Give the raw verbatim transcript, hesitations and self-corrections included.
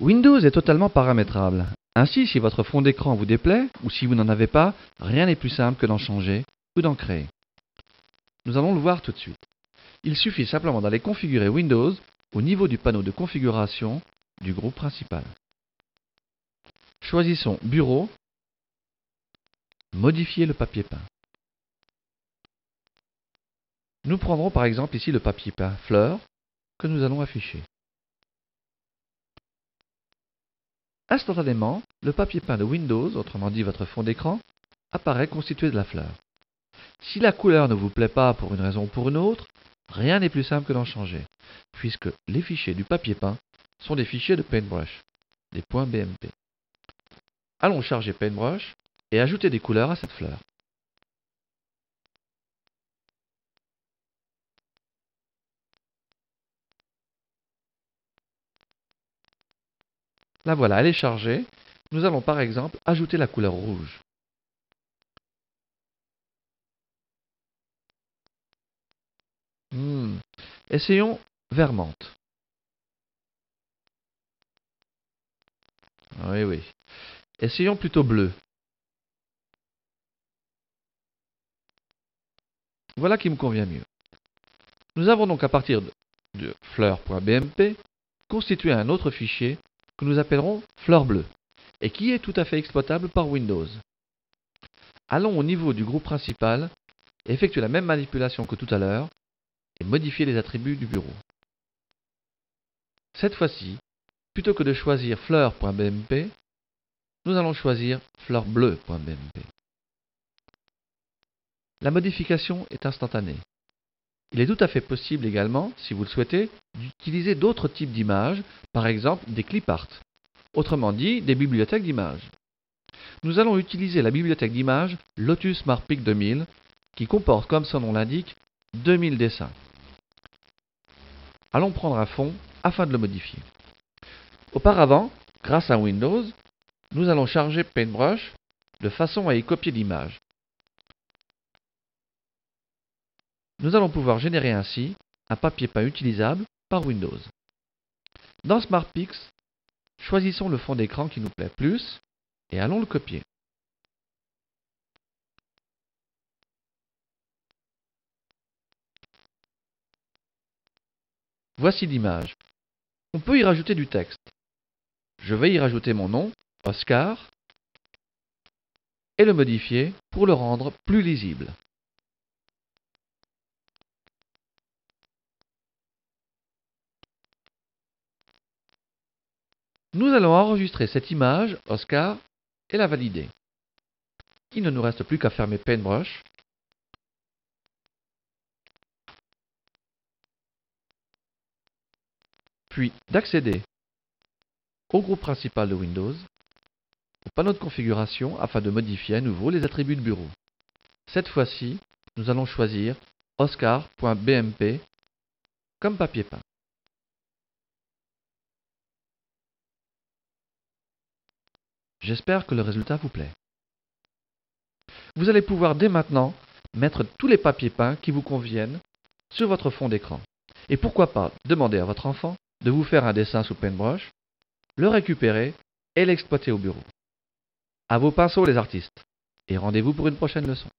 Windows est totalement paramétrable. Ainsi, si votre fond d'écran vous déplaît, ou si vous n'en avez pas, rien n'est plus simple que d'en changer ou d'en créer. Nous allons le voir tout de suite. Il suffit simplement d'aller configurer Windows au niveau du panneau de configuration du groupe principal. Choisissons Bureau, Modifier le papier peint. Nous prendrons par exemple ici le papier peint Fleur que nous allons afficher. Instantanément, le papier peint de Windows, autrement dit votre fond d'écran, apparaît constitué de la fleur. Si la couleur ne vous plaît pas pour une raison ou pour une autre, rien n'est plus simple que d'en changer, puisque les fichiers du papier peint sont des fichiers de Paintbrush, des points B M P. Allons charger Paintbrush et ajouter des couleurs à cette fleur. La voilà, elle est chargée. Nous allons par exemple ajouter la couleur rouge. Hmm. Essayons vermante. Oui, oui. Essayons plutôt bleu. Voilà qui me convient mieux. Nous avons donc à partir de, de fleur.bmp constitué un autre fichier que nous appellerons fleur bleue, et qui est tout à fait exploitable par Windows. Allons au niveau du groupe principal, effectuer la même manipulation que tout à l'heure, et modifier les attributs du bureau. Cette fois-ci, plutôt que de choisir fleur.bmp, nous allons choisir fleur bleue.bmp. La modification est instantanée. Il est tout à fait possible également, si vous le souhaitez, d'utiliser d'autres types d'images, par exemple des clip art, autrement dit des bibliothèques d'images. Nous allons utiliser la bibliothèque d'images Lotus SmartPics deux mille, qui comporte, comme son nom l'indique, deux mille dessins. Allons prendre un fond afin de le modifier. Auparavant, grâce à Windows, nous allons charger Paintbrush de façon à y copier l'image. Nous allons pouvoir générer ainsi un papier peint utilisable par Windows. Dans SmartPics, choisissons le fond d'écran qui nous plaît plus et allons le copier. Voici l'image. On peut y rajouter du texte. Je vais y rajouter mon nom, Oscar, et le modifier pour le rendre plus lisible. Nous allons enregistrer cette image, Oscar, et la valider. Il ne nous reste plus qu'à fermer Paintbrush. Puis d'accéder au groupe principal de Windows, au panneau de configuration afin de modifier à nouveau les attributs de bureau. Cette fois-ci, nous allons choisir Oscar.bmp comme papier peint. J'espère que le résultat vous plaît. Vous allez pouvoir dès maintenant mettre tous les papiers peints qui vous conviennent sur votre fond d'écran. Et pourquoi pas demander à votre enfant de vous faire un dessin sous Paintbrush, le récupérer et l'exploiter au bureau. À vos pinceaux les artistes, et rendez-vous pour une prochaine leçon.